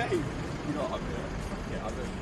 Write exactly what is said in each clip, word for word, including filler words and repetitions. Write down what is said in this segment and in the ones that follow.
Hey, you know what I'm doing? Yeah, I'm doing it.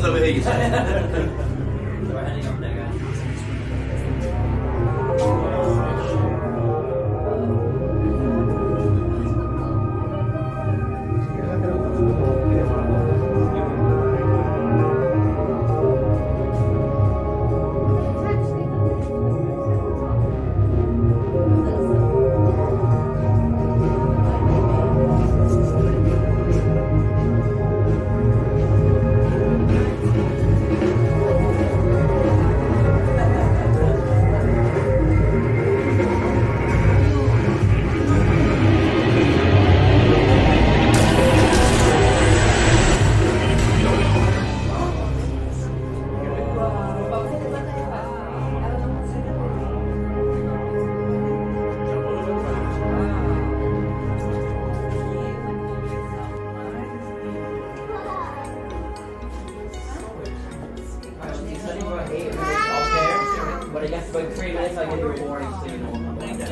thumbs over here. So we're heading up there, guys. I guess for three minutes I give you a warning so you know what I'm doing.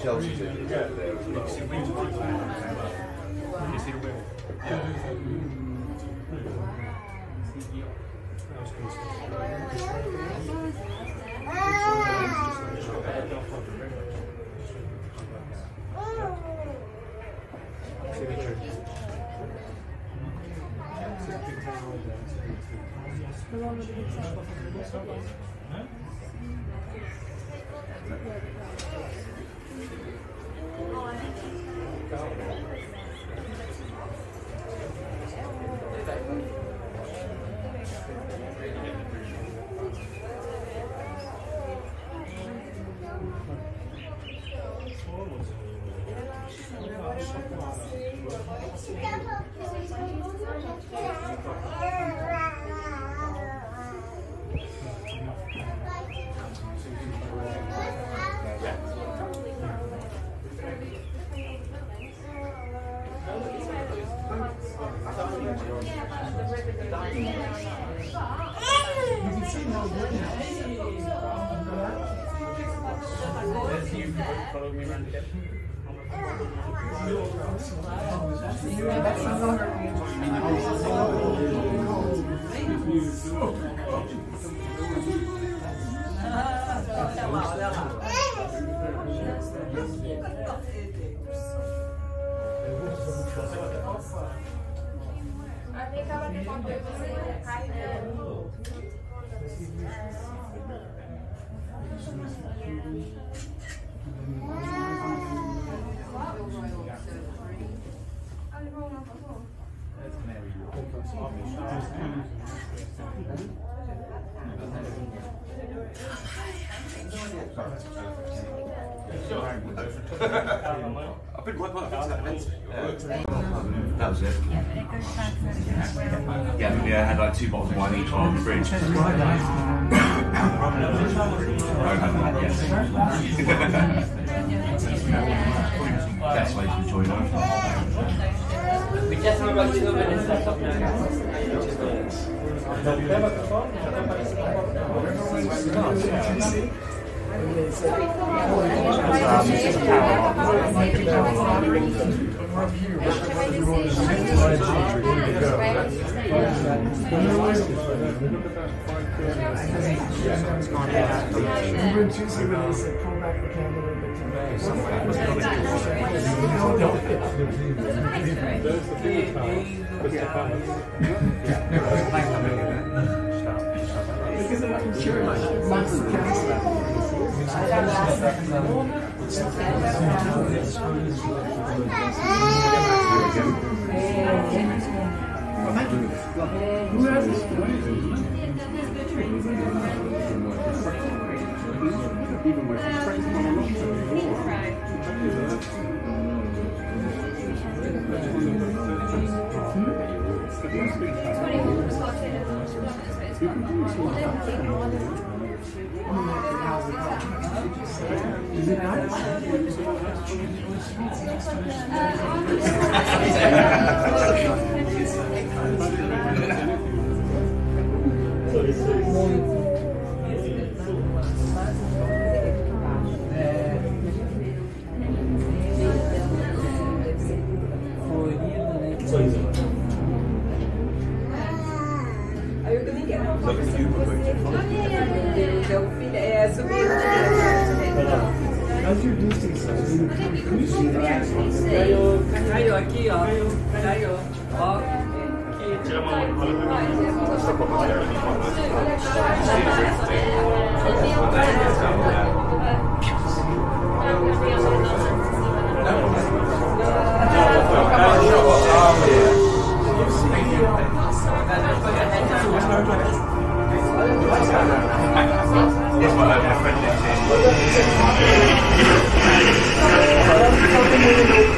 Chelsea did it over there as well. You see the wheel? Yeah. Yeah. I I think I would want to do it. I've been working on that event. That was it. Yeah, but it goes back to yeah, but we had like two bottles of wine each on the fridge. That's why you enjoy life. We just have about two minutes left up now. Um, yeah. I don't know. Is it out? Are you going to get out of as you do things, you can see that. Caio aqui, ó. Caio, ó. Tira uma olhada. This one I'm going to friend.